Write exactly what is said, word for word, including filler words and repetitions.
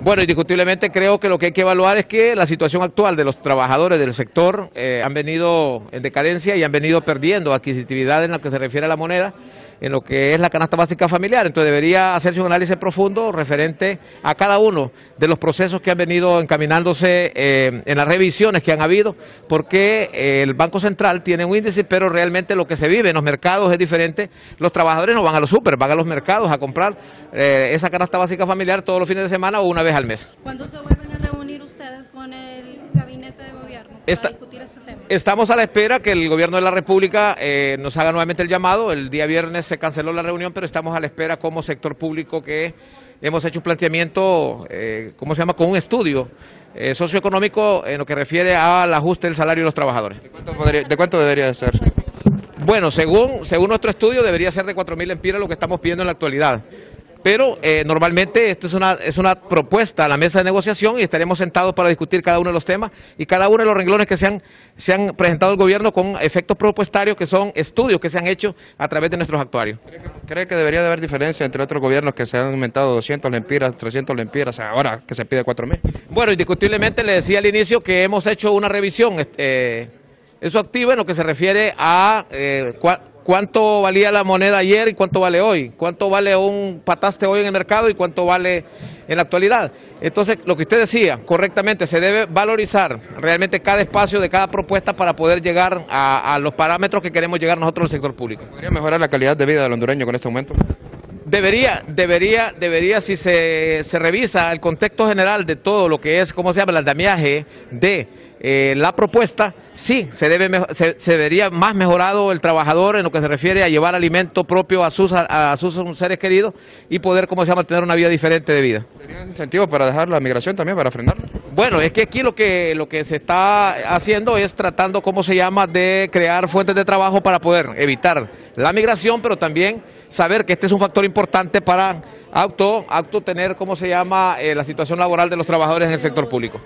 Bueno, indiscutiblemente creo que lo que hay que evaluar es que la situación actual de los trabajadores del sector eh, han venido en decadencia y han venido perdiendo adquisitividad en lo que se refiere a la moneda, en lo que es la canasta básica familiar. Entonces debería hacerse un análisis profundo referente a cada uno de los procesos que han venido encaminándose eh, en las revisiones que han habido, porque eh, el Banco Central tiene un índice, pero realmente lo que se vive en los mercados es diferente. Los trabajadores no van a los súper, van a los mercados a comprar eh, esa canasta básica familiar todos los fines de semana o una vez al mes. ¿Cuándo se vuelven a reunir ustedes con el gabinete de gobierno para Esta, discutir este tema? Estamos a la espera que el gobierno de la República eh, nos haga nuevamente el llamado. El día viernes se canceló la reunión, pero estamos a la espera como sector público que hemos hecho un planteamiento, eh, ¿cómo se llama?, con un estudio eh, socioeconómico en lo que refiere al ajuste del salario de los trabajadores. ¿De cuánto, podría, de cuánto debería ser? Bueno, según, según nuestro estudio debería ser de cuatro mil lempiras lo que estamos pidiendo en la actualidad. Pero eh, normalmente esta es una, es una propuesta a la mesa de negociación y estaremos sentados para discutir cada uno de los temas y cada uno de los renglones que se han, se han presentado al gobierno con efectos propuestarios que son estudios que se han hecho a través de nuestros actuarios. ¿Cree que debería de haber diferencia entre otros gobiernos que se han aumentado doscientas lempiras, trescientas lempiras, ahora que se pide cuatro mil? Bueno, indiscutiblemente le decía al inicio que hemos hecho una revisión eh, eso activa en lo que se refiere a... Eh, ¿Cuánto valía la moneda ayer y cuánto vale hoy? ¿Cuánto vale un pataste hoy en el mercado y cuánto vale en la actualidad? Entonces, lo que usted decía, correctamente, se debe valorizar realmente cada espacio de cada propuesta para poder llegar a, a los parámetros que queremos llegar nosotros al sector público. ¿Podría mejorar la calidad de vida del hondureño con este aumento? Debería, debería, debería, si se, se revisa el contexto general de todo lo que es, ¿cómo se llama?, el andamiaje de eh, la propuesta, sí, se, debe, se, se vería más mejorado el trabajador en lo que se refiere a llevar alimento propio a sus, a, a sus seres queridos y poder, ¿cómo se llama?, tener una vida diferente de vida. ¿Sería un incentivo para dejar la migración también, para frenarla? Bueno, es que aquí lo que, lo que se está haciendo es tratando, ¿cómo se llama?, de crear fuentes de trabajo para poder evitar la migración, pero también saber que este es un factor importante para auto, auto tener, ¿cómo se llama?, eh, la situación laboral de los trabajadores en el sector público.